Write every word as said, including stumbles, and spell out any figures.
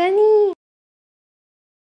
bunny.